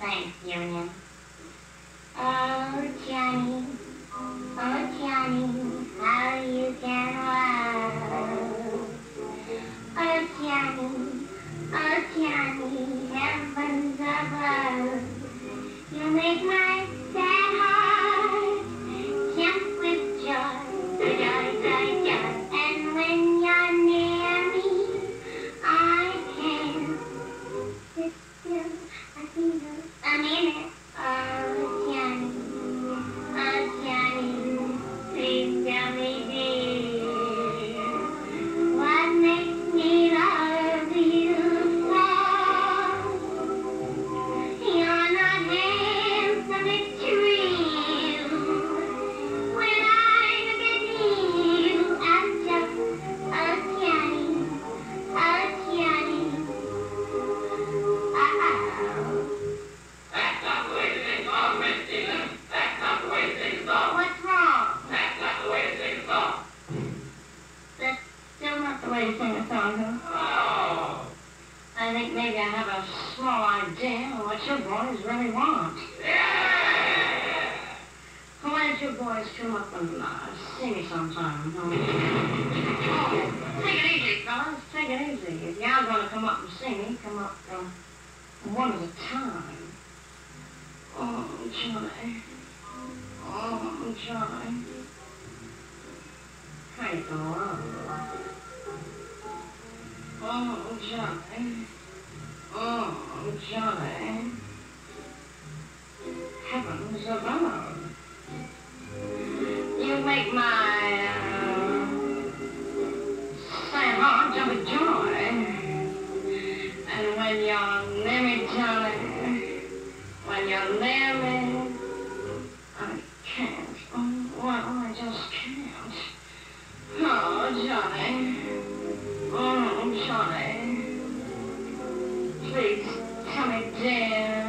Thanks, Union. Oh, Johnny, how you can walk. Oh, Johnny, heaven's above. You make my sad heart jump with joy, joy. And when you're near me, I can sit still. I mean it. Oh, Johnny, please tell me, dear, what makes me love you so? You're not handsome, it's true. When I look at you, I'm just, oh, Johnny, oh. Sing a song, huh? Oh. I think maybe I have a small idea of what your boys really want. Yeah. Why don't you boys come up and sing it sometime? Oh, take it easy, fellas. Take it easy. If y'all gonna come up and sing, come up one at a time. Oh, Johnny. Oh, Johnny. How you going on? Oh, Johnny, oh, Johnny, heaven's above, you make my sad heart jump with joy, and when you're near me, Johnny, when you're near me, I can't, oh, well, I just can't, oh, Johnny. Oh, Johnny, please tell me, dear.